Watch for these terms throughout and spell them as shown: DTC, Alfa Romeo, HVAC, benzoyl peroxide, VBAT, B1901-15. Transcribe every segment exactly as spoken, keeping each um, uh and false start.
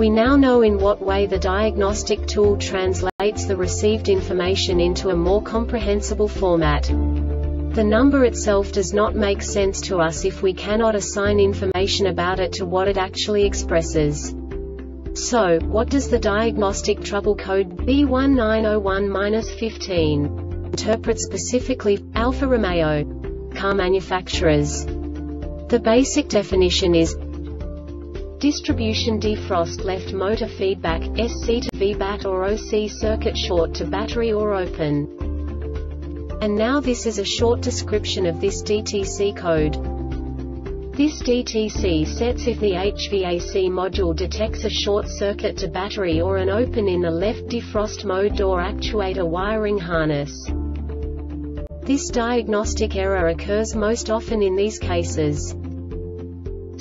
We now know in what way the diagnostic tool translates the received information into a more comprehensible format. The number itself does not make sense to us if we cannot assign information about it to what it actually expresses. So, what does the diagnostic trouble code B one nine zero one dash fifteen interpret specifically, Alfa Romeo car manufacturers? The basic definition is: distribution defrost left motor feedback, S C to V BAT or O C circuit short to battery or open. And now this is a short description of this D T C code. This D T C sets if the H V A C module detects a short circuit to battery or an open in the left defrost mode door actuator wiring harness. This diagnostic error occurs most often in these cases: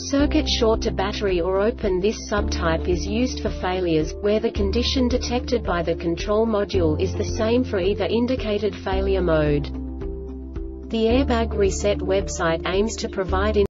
circuit short to battery or open. This subtype is used for failures where the condition detected by the control module is the same for either indicated failure mode. The Airbag Reset website aims to provide